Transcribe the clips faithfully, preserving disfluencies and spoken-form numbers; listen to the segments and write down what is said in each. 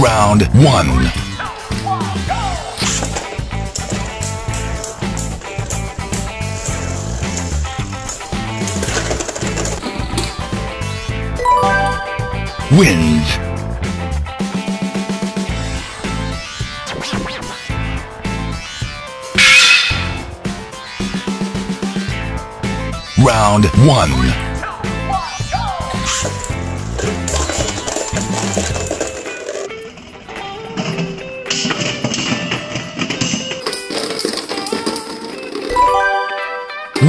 Round one. Wins. Round one.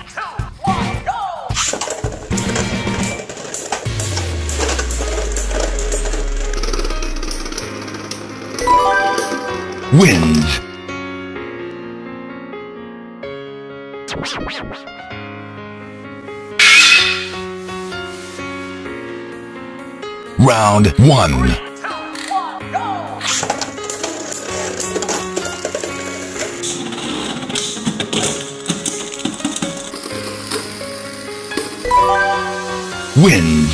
one, go. Wins. Round one. Wins.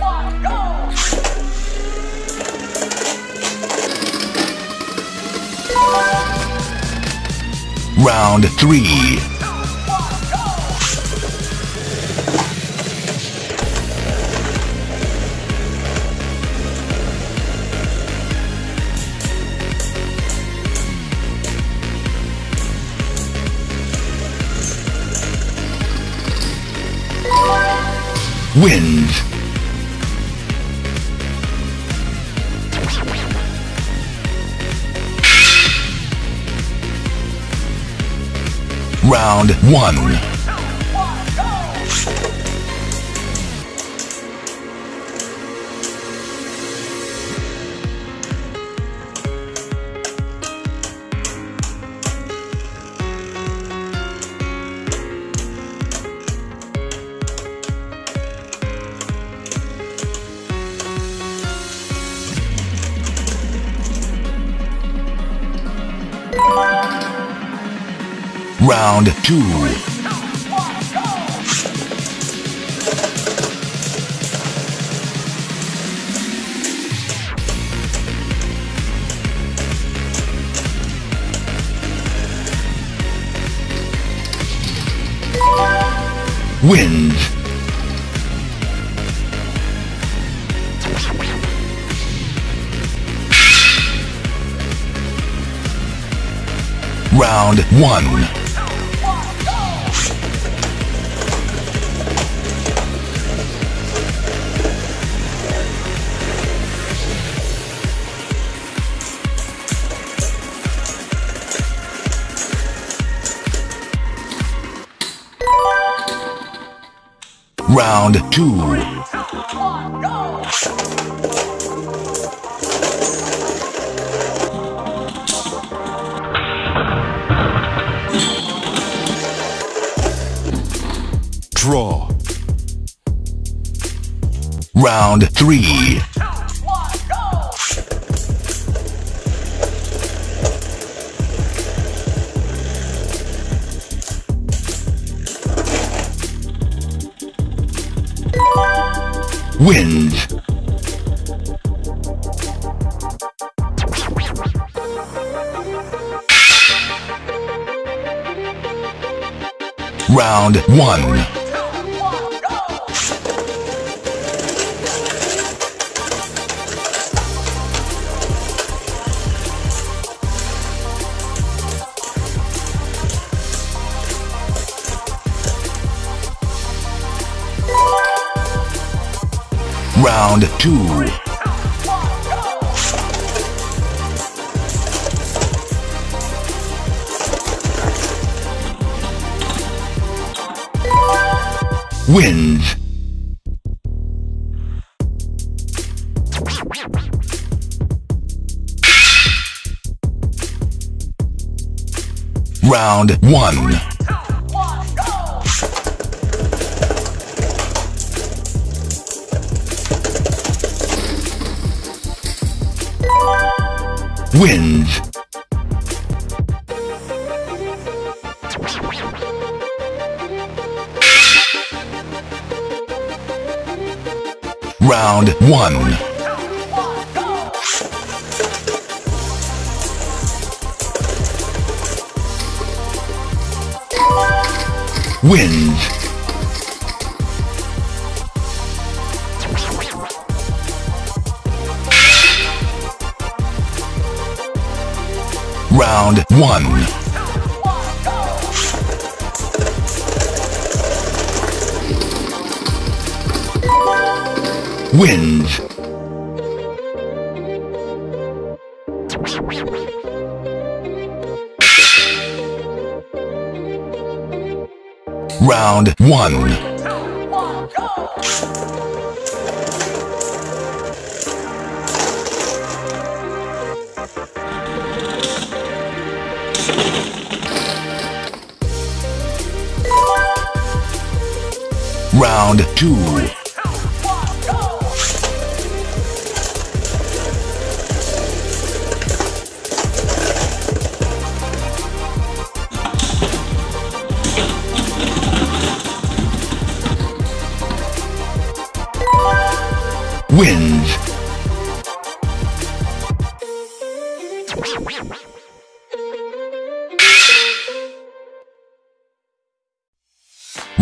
one, go. Round three. Three, two, one, go. Wins. Round one. Three, two, one, Round two. Three, two, one, go. Wins. Round one. Round two. Three, two, one, go. Draw. Round three. Wind. Round one. Round two. Wind. Round one. Wind. Round one. Wind. Round one. Wind. Round one. Round two. Wind.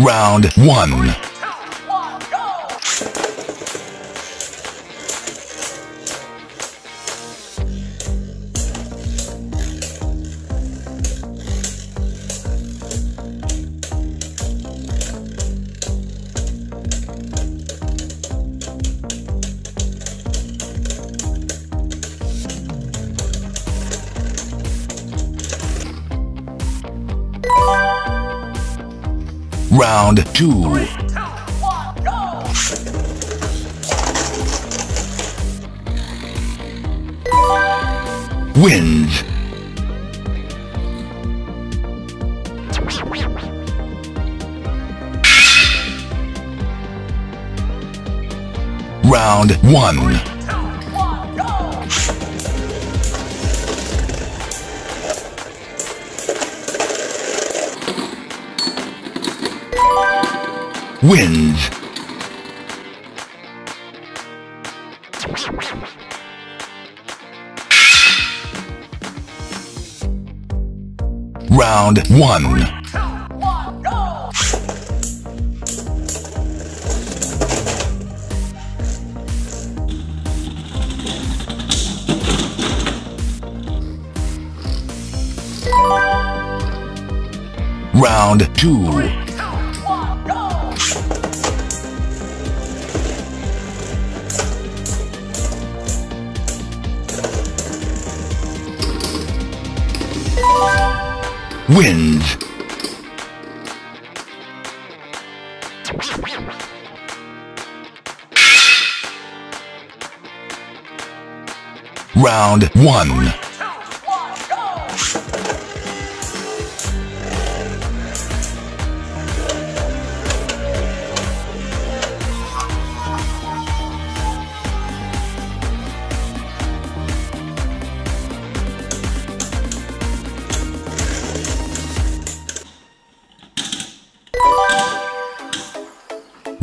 Round one. Round two. Three, two, one, go. Wind. Round one. Three, two, one, go. Wind. Round one. Round two. Three, two, one, go. Wind. Round one.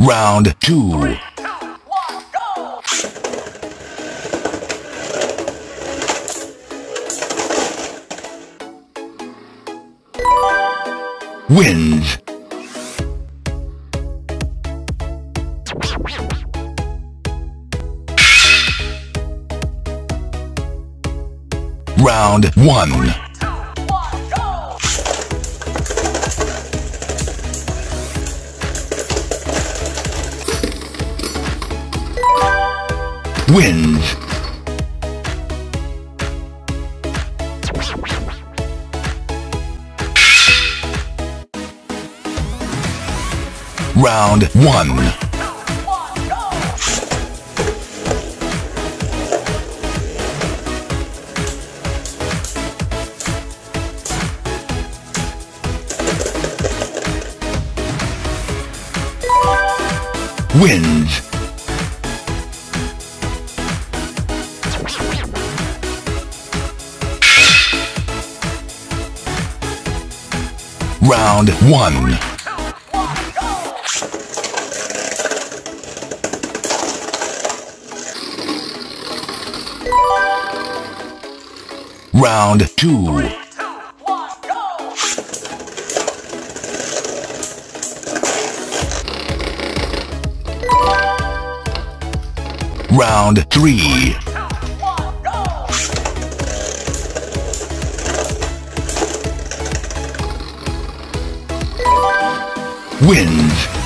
Round two. Three, two, one, go! Wins. Round one. Three, two, one, go! Wins. Round one. Wins. Round one. Round two. Round three. Wins.